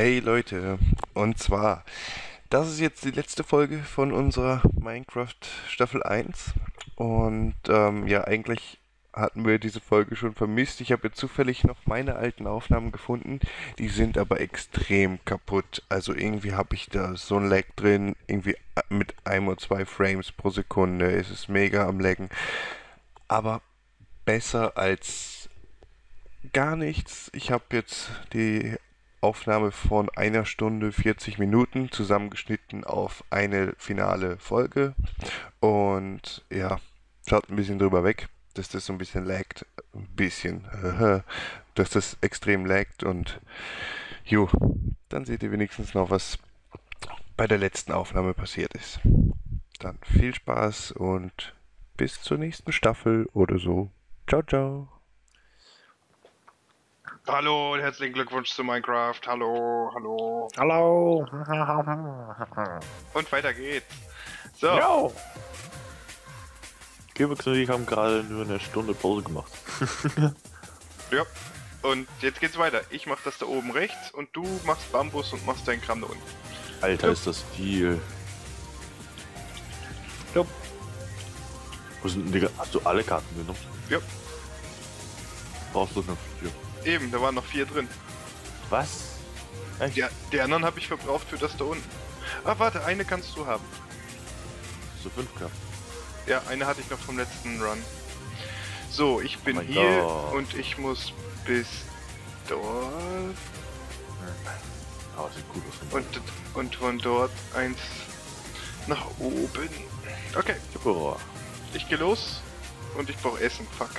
Hey Leute, und zwar, das ist jetzt die letzte Folge von unserer Minecraft Staffel 1 und ja, eigentlich hatten wir diese Folge schon vermisst. Ich habe jetzt zufällig noch meine alten Aufnahmen gefunden, die sind aber extrem kaputt, also irgendwie habe ich da so ein Lag drin, irgendwie mit 1 oder 2 Frames pro Sekunde, es ist mega am Laggen, aber besser als gar nichts. Ich habe jetzt die Aufnahme von 1 Stunde 40 Minuten zusammengeschnitten auf eine finale Folge und ja, schaut ein bisschen drüber weg, dass das so ein bisschen laggt, dass das extrem laggt und jo, dann seht ihr wenigstens noch, was bei der letzten Aufnahme passiert ist. Dann viel Spaß und bis zur nächsten Staffel oder so. Ciao, ciao. Hallo und herzlichen Glückwunsch zu Minecraft. Hallo, hallo. Hallo. Und weiter geht's. So. Yo. Kübex und ich haben gerade nur eine Stunde Pause gemacht. Ja. Und jetzt geht's weiter. Ich mach das da oben rechts und du machst Bambus und machst deinen Kram da unten. Alter, ist das viel. Ja. Wo sind denn die? Hast du alle Karten genommen? Ja. Brauchst du noch 4? Eben, da waren noch 4 drin. Was? Echt? Ja, die anderen habe ich verbraucht für das da unten. Ah, warte, eine kannst du haben. So 5k. Ja, eine hatte ich noch vom letzten Run. So, ich bin hier und ich muss bis dort. Aber sieht gut aus. Und von dort eins nach oben. Okay. Ich gehe los und ich brauche Essen. Fuck.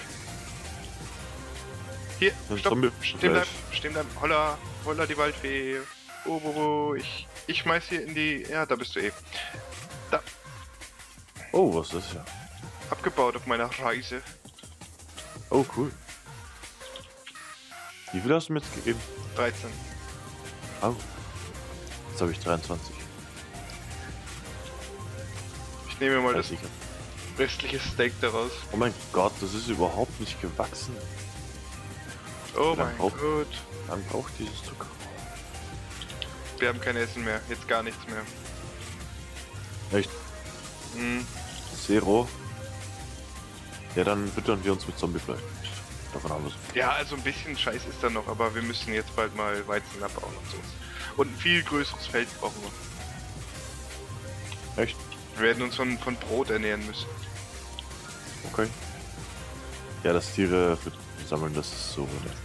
Hier, stopp, stehen bleiben, holla, holla die Waldfee, oh, ich schmeiß hier in die, ja, da bist du eh, da. Oh, was ist das? Abgebaut auf meiner Reise. Oh, cool. Wie viel hast du mir jetzt gegeben? 13. Oh, jetzt habe ich 23. Ich nehme mir mal das restliche Steak daraus. Oh mein Gott, das ist überhaupt nicht gewachsen. Oh mein Gott. Dann braucht dieses Zucker. Wir haben kein Essen mehr, jetzt gar nichts mehr. Echt? Mhm. Zero. Ja, dann füttern wir uns mit Zombiefleisch. Davon haben wir es. Ja, also ein bisschen Scheiß ist da noch, aber wir müssen jetzt bald mal Weizen abbauen und so. Und ein viel größeres Feld brauchen wir. Echt? Wir werden uns von Brot ernähren müssen. Okay. Ja, das Tiere für sammeln, das ist so nett.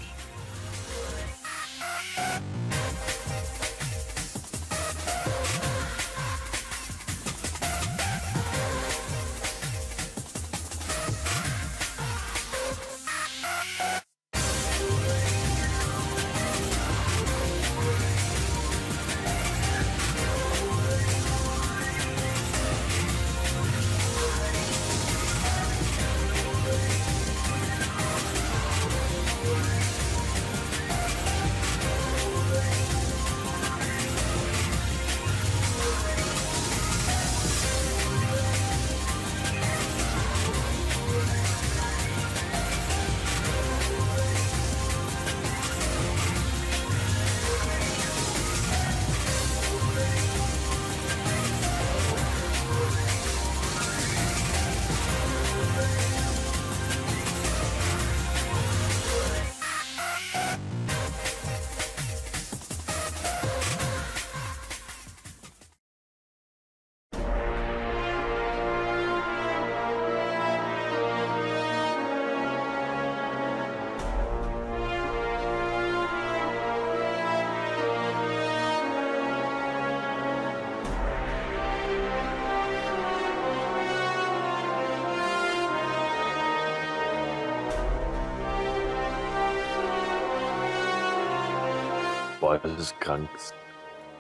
Boah, das ist krank. Das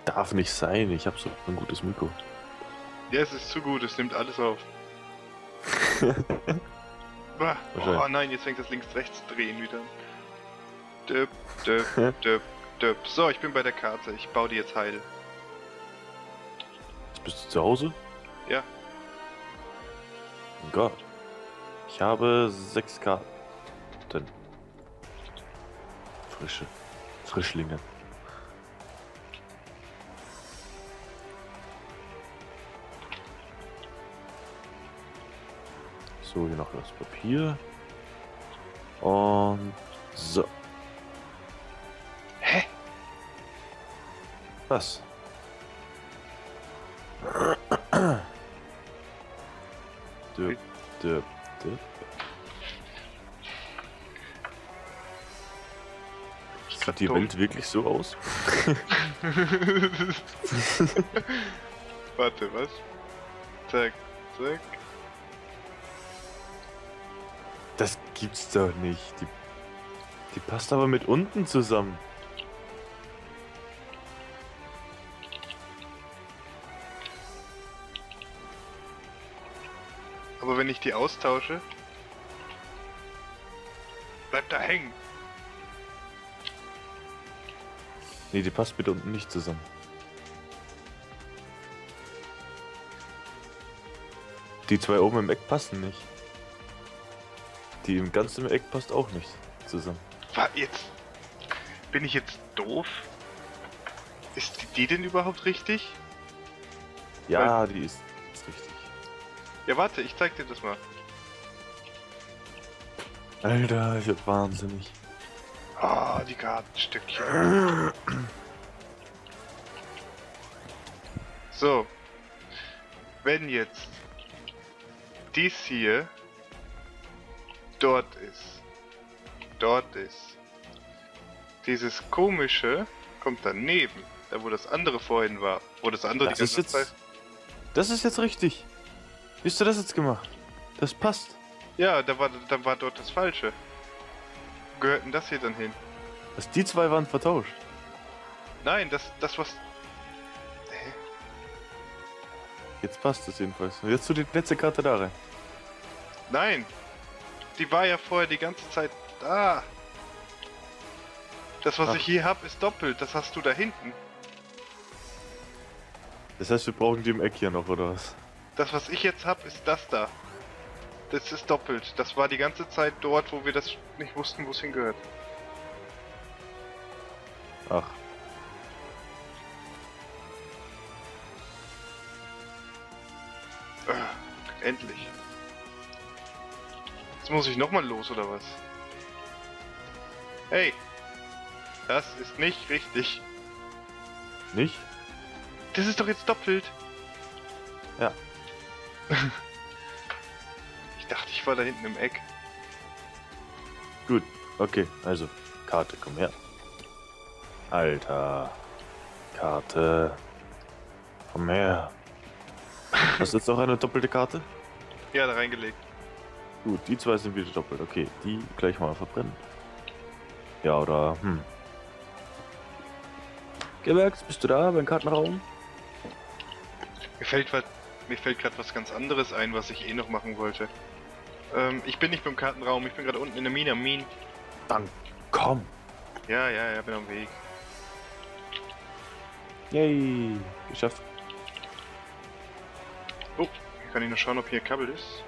darf nicht sein. Ich habe so ein gutes Mikro. Ja, es ist zu gut. Es nimmt alles auf. Oh nein, jetzt fängt das links-rechts-Drehen wieder. Döp, döp, döp, döp. So, ich bin bei der Karte. Ich baue die jetzt heil. Jetzt bist du zu Hause? Ja. Oh Gott. Ich habe 6 Karten. Frische. Frischlinge. So, hier noch das Papier. Und so. Hä? Was? Döp, döp, döp. Sieht die Welt wirklich so aus? Warte, was? Zack, zack. Das gibt's doch nicht. Die passt aber mit unten zusammen. Aber wenn ich die austausche, bleibt da hängen. Nee, die passt mit unten nicht zusammen. Die zwei oben im Eck passen nicht. Die im ganzen Eck passt auch nicht zusammen. Jetzt bin ich jetzt doof? Ist die denn überhaupt richtig? Ja, weil... die ist jetzt richtig. Ja, warte, ich zeig dir das mal. Alter, ich hab wahnsinnig. Ah, die Gartenstückchen. So. Wenn jetzt dies hier dort ist, dieses komische kommt daneben, da wo das andere vorhin war, wo das andere die ganze Zeit... Das ist jetzt richtig. Wie hast du das jetzt gemacht? Das passt. Ja, da war dort das Falsche. Gehörten das hier dann hin? Dass die zwei waren vertauscht. Nein, das was... Hä? Jetzt passt es jedenfalls. Und jetzt zu die letzte Karte da rein. Nein! Die war ja vorher die ganze Zeit da. Das, was ich hier habe, ist doppelt. Das hast du da hinten. Das heißt, wir brauchen die im Eck hier noch, oder was? Das, was ich jetzt habe, ist das da. Das ist doppelt. Das war die ganze Zeit dort, wo wir das nicht wussten, wo es hingehört. Ach. Endlich. Jetzt muss ich nochmal los, oder was? Hey! Das ist nicht richtig. Nicht? Das ist doch jetzt doppelt. Ja. Ich dachte, ich war da hinten im Eck. Gut, okay, also. Karte, komm her. Alter. Karte. Komm her. Hast du jetzt auch eine doppelte Karte? Ja, da reingelegt. Gut, die zwei sind wieder doppelt. Okay, die gleich mal verbrennen. Ja, oder... Gewerks, bist du da beim Kartenraum? Mir fällt gerade was ganz anderes ein, was ich eh noch machen wollte. Ich bin nicht beim Kartenraum, ich bin gerade unten in der Mine am Minen. Dann komm! Ja, bin am Weg. Yay, geschafft. Oh, kann ich noch schauen, ob hier ein Kabel ist?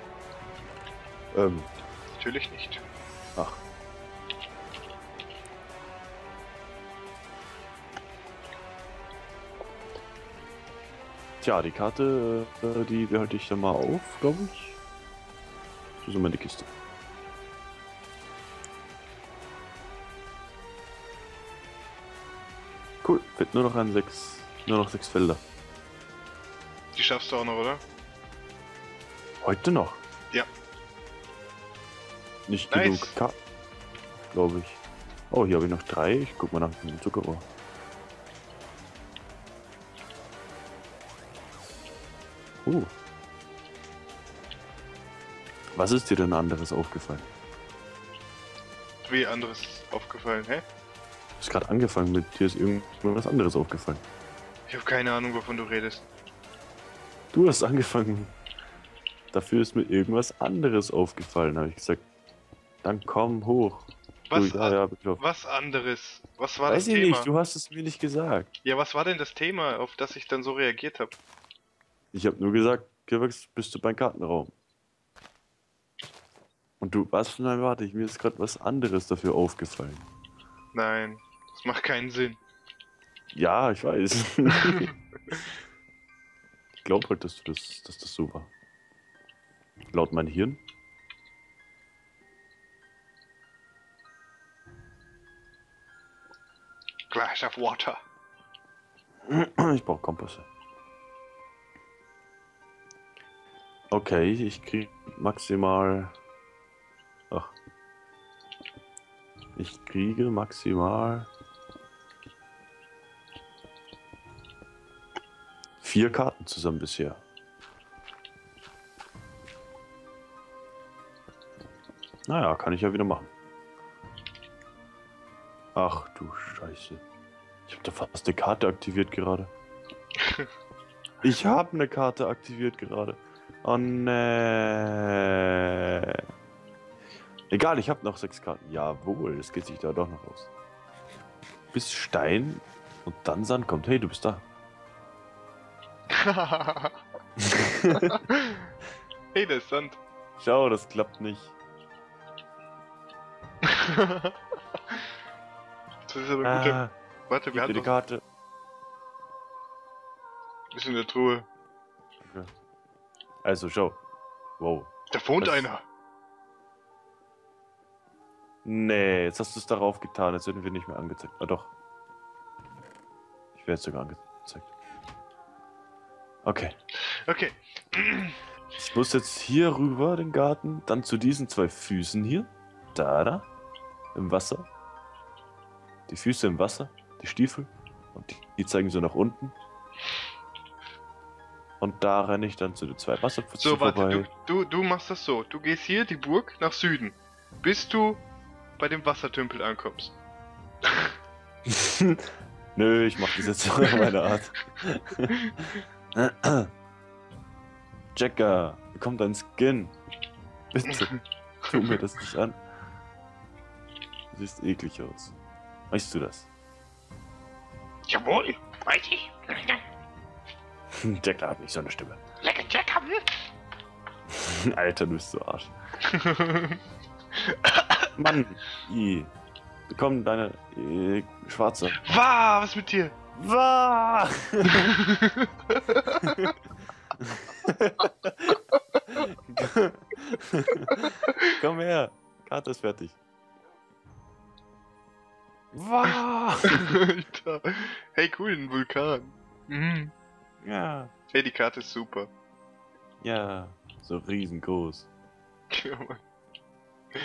Natürlich nicht. Ach. Tja, die Karte, die behalte ich dann mal auf, glaube ich. Das ist immer die Kiste. Cool, fehlt nur noch sechs Felder. Die schaffst du auch noch, oder? Heute noch? Ja. Nicht nice. Genug Karten, glaube ich. Oh, hier habe ich noch 3. Ich guck mal nach dem Zuckerrohr. Was ist dir denn anderes aufgefallen? Wie anderes aufgefallen, hä? Du hast gerade angefangen mit, dir ist irgendwas anderes aufgefallen. Ich habe keine Ahnung, wovon du redest. Du hast angefangen. Dafür ist mir irgendwas anderes aufgefallen, habe ich gesagt. Dann komm hoch. Was, du, was anderes? Was war das Thema? Weiß ich nicht, du hast es mir nicht gesagt. Ja, was war denn das Thema, auf das ich dann so reagiert habe? Ich habe nur gesagt, Gewerks, bist du beim Kartenraum. Und du, was? Nein, warte, mir ist gerade was anderes dafür aufgefallen. Nein, das macht keinen Sinn. Ja, ich weiß. Ich glaube halt, dass das so war. Laut mein Hirn. splash of water. Ich brauche Kompost. Okay, ich krieg maximal... Ach. Ich kriege maximal... 4 Karten zusammen bisher. Naja, kann ich ja wieder machen. Ach du Scheiße. Ich habe da fast eine Karte aktiviert gerade. Ich habe eine Karte aktiviert gerade. Oh nee. Egal, ich habe noch 6 Karten. Jawohl, das geht sich da doch noch aus. Bis Stein und dann Sand kommt. Hey, du bist da. Hey, das ist Sand. Schau, das klappt nicht. Das ist aber gut. Warte, wir haben die Karte. Ist in der Truhe. Okay. Also, schau. Wow. Da wohnt einer. Nee, jetzt hast du es darauf getan. Jetzt werden wir nicht mehr angezeigt. Ah, doch. Ich werde jetzt sogar angezeigt. Okay. Okay. Ich muss jetzt hier rüber, den Garten, dann zu diesen 2 Füßen hier. Da, im Wasser. Die Füße im Wasser, die Stiefel. Und die zeigen so nach unten. Und da renne ich dann zu den 2 Wasserpfützen vorbei. So, warte, du machst das so. Du gehst hier die Burg nach Süden, bis du bei dem Wassertümpel ankommst. Nö, ich mach das jetzt so in meiner Art. Checker, bekomm dein Skin. Bitte, tu mir das nicht an. Du siehst eklig aus. Weißt du das? Jawohl, weiß ich. Jacker hat nicht so eine Stimme. Lecker Jacker. Alter, du bist so Arsch. Mann, bekomm deine schwarze. Wah, was mit dir? Wah! Komm her, Karte ist fertig. Wah! Alter. Hey, cool, ein Vulkan. Mhm. Ja. Hey, die Karte ist super. Ja, so riesengroß. Ja, Mann.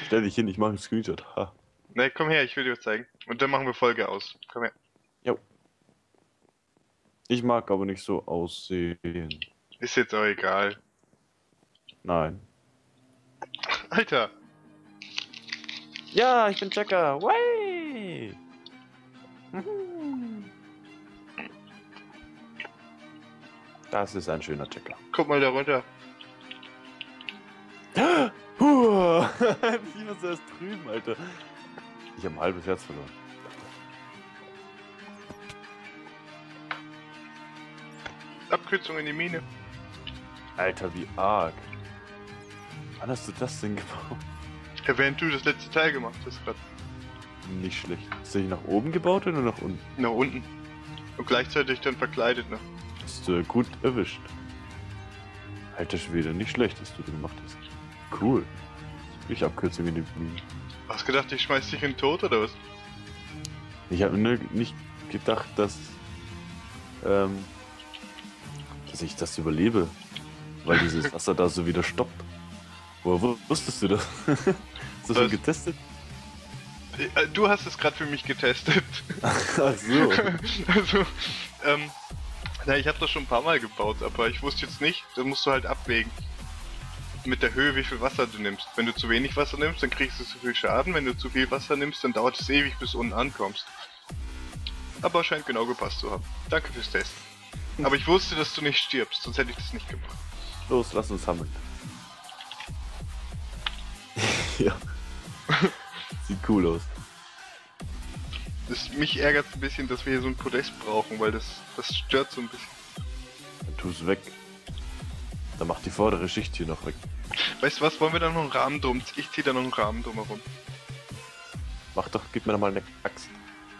Stell dich hin, ich mache einen Screenshot. Ha. Ne, komm her, ich will dir was zeigen. Und dann machen wir Folge aus. Komm her. Jo. Ich mag aber nicht so aussehen. Ist jetzt auch egal. Nein. Alter. Ja, ich bin Checker. Way! Das ist ein schöner Checker. Guck mal da runter. Puh! Wie was das drüben, Alter. Ich habe ein halbes Herz verloren. Abkürzung in die Mine. Alter, wie arg. Wann hast du das denn gebaut? Ja, während du das letzte Teil gemacht hast gerade. Nicht schlecht. Hast du dich nach oben gebaut oder nach unten? Nach unten. Und gleichzeitig dann verkleidet noch. Hast du gut erwischt. Alter Schwede, nicht schlecht, dass du das gemacht hast. Cool. Ich Abkürzung in die Mine. Hast gedacht, ich schmeiß dich in den Tod oder was? Ich habe nicht gedacht, dass ich das überlebe. Weil dieses Wasser da so wieder stoppt. Woher wusstest du das? Hast du das schon getestet? Du hast es gerade für mich getestet. Ach so. Also, na, ich habe das schon ein paar Mal gebaut, aber ich wusste jetzt nicht, das musst du halt abwägen. Mit der Höhe, wie viel Wasser du nimmst. Wenn du zu wenig Wasser nimmst, dann kriegst du zu viel Schaden. Wenn du zu viel Wasser nimmst, dann dauert es ewig, bis du unten ankommst. Aber scheint genau gepasst zu haben. Danke fürs Testen. Aber ich wusste, dass du nicht stirbst, sonst hätte ich das nicht gemacht. Los, lass uns sammeln. Ja. Sieht cool aus. Mich ärgert ein bisschen, dass wir hier so ein Podest brauchen, weil das stört so ein bisschen. Dann tu's weg. Dann mach die vordere Schicht hier noch weg. Weißt du was, wollen wir da noch einen Rahmen drum? Ich zieh da noch einen Rahmen drumherum. Mach doch, gib mir doch mal eine Axt.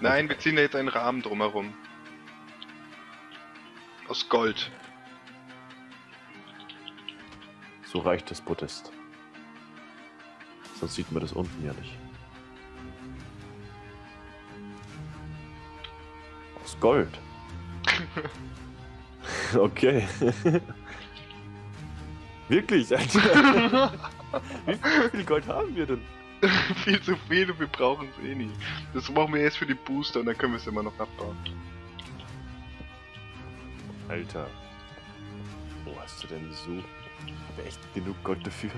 Nein, wir ziehen da jetzt einen Rahmen drumherum. Aus Gold. So reicht das Podest. Sonst sieht man das unten ja nicht. Das ist Gold. Okay. Wirklich, Alter. Wie viel Gold haben wir denn? Viel zu viel und wir brauchen es eh nicht. Das brauchen wir erst für die Booster und dann können wir es immer noch abbauen. Alter. Wo hast du denn so? Ich habe echt genug Gold dafür.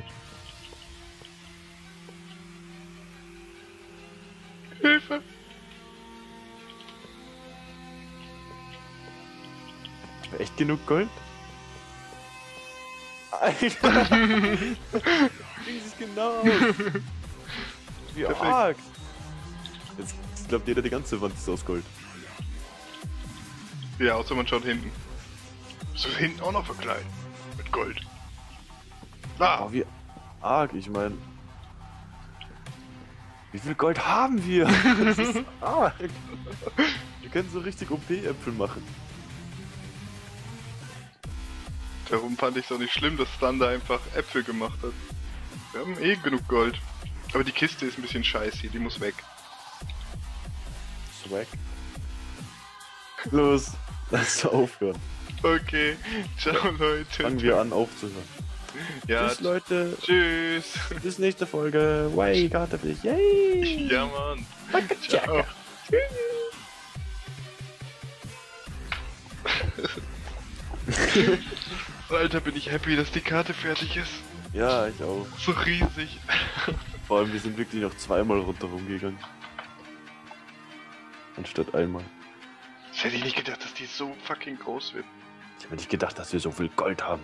Hilfe! Ich habe echt genug Gold? Alter! Wie ist es genau aus? Wie arg! Jetzt glaubt jeder, die ganze Wand ist aus Gold. Ja, außer man schaut hinten. So hinten auch noch verkleiden. Mit Gold. Ah. Oh, wie arg, ich meine. Wie viel Gold haben wir? Das ist arg. Wir können so richtig OP-Äpfel machen. Darum fand ich es auch nicht schlimm, dass Thunder einfach Äpfel gemacht hat. Wir haben eh genug Gold. Aber die Kiste ist ein bisschen scheiße, die muss weg. Ist weg? Los, lass aufhören. Okay, ciao Leute. Fangen wir an aufzuhören. Ja, tschüss Leute. Tschüss. Bis nächste Folge. Way, Gott, yay. Ja, Mann. Ciao. Tschüss. Alter, bin ich happy, dass die Karte fertig ist. Ja, ich auch. So riesig. Vor allem, wir sind wirklich noch zweimal rundherum gegangen. Anstatt einmal. Das hätte ich nicht gedacht, dass die so fucking groß wird. Ich hätte nicht gedacht, dass wir so viel Gold haben.